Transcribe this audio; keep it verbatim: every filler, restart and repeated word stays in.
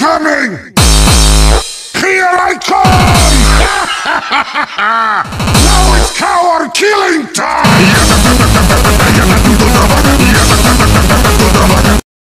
coming! Here I come!